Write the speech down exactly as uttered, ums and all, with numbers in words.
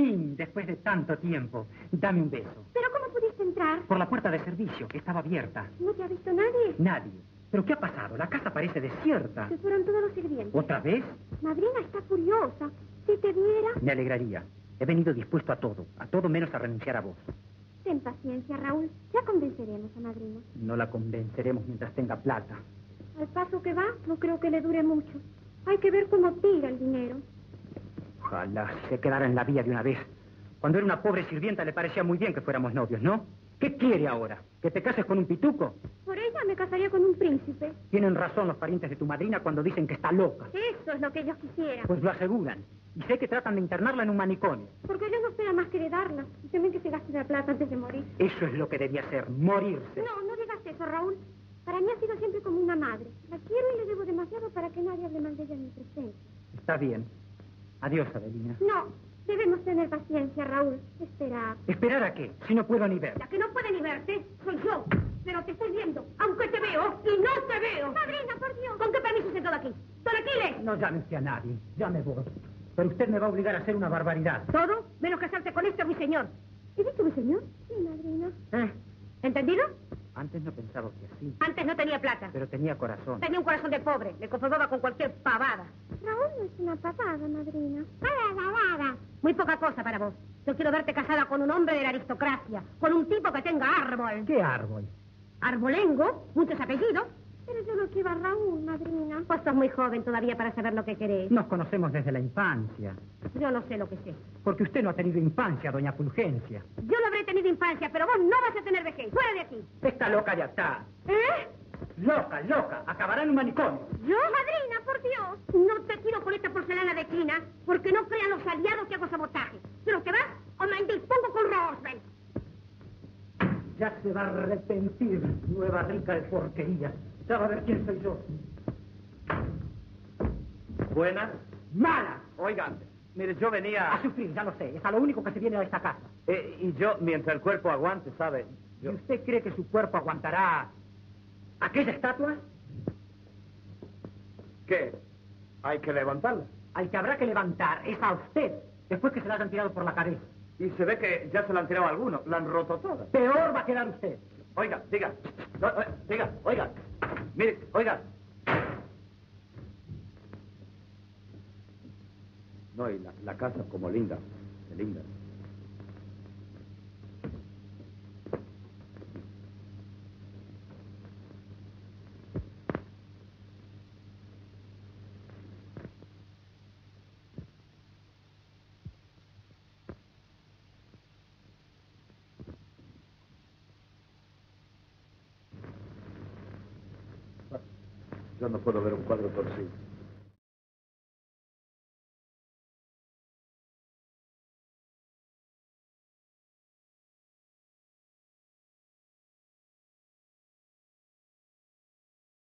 fin, después de tanto tiempo, dame un beso. ¿Pero cómo pudiste entrar? Por la puerta de servicio, que estaba abierta. ¿No te ha visto nadie? Nadie. ¿Pero qué ha pasado? La casa parece desierta. Se fueron todos los sirvientes. ¿Otra vez? Madrina está furiosa. Si te viera... Me alegraría. He venido dispuesto a todo, a todo menos a renunciar a vos. Ten paciencia, Raúl. Ya convenceremos a Madrina. No la convenceremos mientras tenga plata. Al paso que va, no creo que le dure mucho. Hay que ver cómo tira el dinero. Ojalá se quedara en la vía de una vez. Cuando era una pobre sirvienta le parecía muy bien que fuéramos novios, ¿no? ¿Qué quiere ahora? ¿Que te cases con un pituco? Por ella me casaría con un príncipe. Tienen razón los parientes de tu madrina cuando dicen que está loca. Eso es lo que ellos quisieran. Pues lo aseguran. Y sé que tratan de internarla en un manicomio. Porque ellos no esperan más que heredarla. Y temen que se gaste la plata antes de morir. Eso es lo que debía hacer, morirse. No, no digas eso, Raúl. Para mí ha sido siempre como una madre. La quiero y le debo demasiado para que nadie hable mal de ella en mi presencia. Está bien. Adiós, Adelina. No, debemos tener paciencia, Raúl. Espera. ¿Esperar a qué? Si no puedo ni ver. La que no puede ni verte soy yo. Pero te estoy viendo, aunque te veo y no te veo. Madrina, por Dios. ¿Con qué permiso se todo aquí? ¡Toraquiles! No llames a nadie. Llame vos. Pero usted me va a obligar a hacer una barbaridad. ¿Todo? Menos casarte con este ruiseñor. ¿He dicho ruiseñor? Sí, madrina. ¿Eh? ¿Entendido? Antes no pensaba que así. Antes no tenía plata. Pero tenía corazón. Tenía un corazón de pobre. Le conformaba con cualquier pavada. Raúl no es una pavada, madrina. Pavada. Muy poca cosa para vos. Yo quiero verte casada con un hombre de la aristocracia. Con un tipo que tenga árbol. ¿Qué árbol? Arbolengo, muchos apellidos. Pero yo no quiero a Raúl, madrina. Vos sos muy joven todavía para saber lo que querés. Nos conocemos desde la infancia. Yo no sé lo que sé. Porque usted no ha tenido infancia, doña Fulgencia. Yo no habré tenido infancia, pero vos no vas a tener vejez. ¡Fuera de aquí! Esta loca ya está. ¿Eh? Loca, loca. Acabará en un manicomio. ¿Yo? Madrina, por Dios. No te tiro con esta porcelana de esquina, porque no crean los aliados que hago sabotaje. Pero te vas o me indispongo con Roosevelt. Ya se va a arrepentir, nueva rica de porquería. Ya va a ver quién soy yo. Buena. Mala. Oigan, mire, yo venía... A sufrir, ya lo sé. Es a lo único que se viene a esta casa. Eh, y yo, mientras el cuerpo aguante, ¿sabe? Yo... ¿Y usted cree que su cuerpo aguantará aquella estatua? ¿Qué? ¿Hay que levantarla? Al que habrá que levantar es a usted, después que se la hayan tirado por la cabeza. Y se ve que ya se la han tirado algunos, la han roto toda. Peor va a quedar usted. Oiga, diga, no, diga, oiga, mire, oiga. No, y la, la casa como linda, qué linda. Yo no puedo ver un cuadro torcido.